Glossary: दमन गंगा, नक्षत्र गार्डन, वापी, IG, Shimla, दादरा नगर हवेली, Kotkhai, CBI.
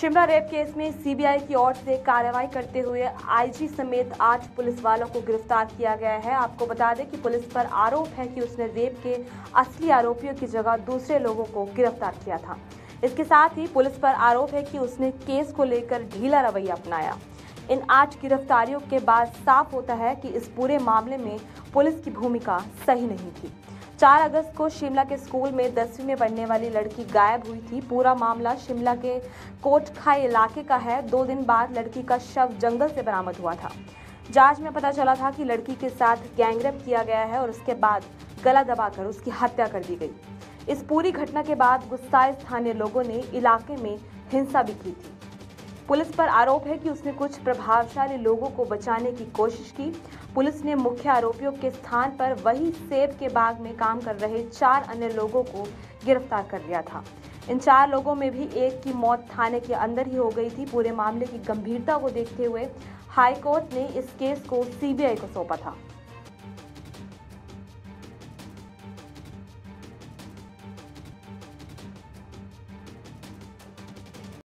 Shimla rape case में CBI की ओर से कार्रवाई करते हुए आईजी समेत 8 पुलिस वालों को गिरफ्तार किया गया है। आपको बता दें कि पुलिस पर आरोप है कि उसने रेप के असली आरोपियों की जगह दूसरे लोगों को गिरफ्तार किया था। इसके साथ ही पुलिस पर आरोप है कि उसने केस को लेकर ढीला रवैया अपनाया। इन 8 गिरफ्तारियों के बाद साफ होता है कि इस पूरे मामले में पुलिस की भूमिका सही नहीं थी। 4 अगस्त को शिमला के स्कूल में 10वीं में पढ़ने वाली लड़की गायब हुई थी। पूरा मामला शिमला के कोटखाई इलाके का है। 2 दिन बाद लड़की का शव जंगल से बरामद हुआ था। जांच में पता चला था कि लड़की के साथ गैंगरेप किया गया है और उसके बाद गला दबाकर उसकी हत्या कर दी गई। इस पूरी घटना के बाद गुस्साए स्थानीय लोगों ने इलाके में हिंसा भी की थी। पुलिस पर आरोप है कि उसने कुछ प्रभावशाली लोगों को बचाने की कोशिश की। पुलिस ने मुख्य आरोपियों के स्थान पर वही सेब के बाग में काम कर रहे 4 अन्य लोगों को गिरफ्तार कर लिया था। इन 4 लोगों में भी एक की मौत थाने के अंदर ही हो गई थी। पूरे मामले की गंभीरता को देखते हुए हाईकोर्ट ने इस केस को सीबीआई को सौंपा था।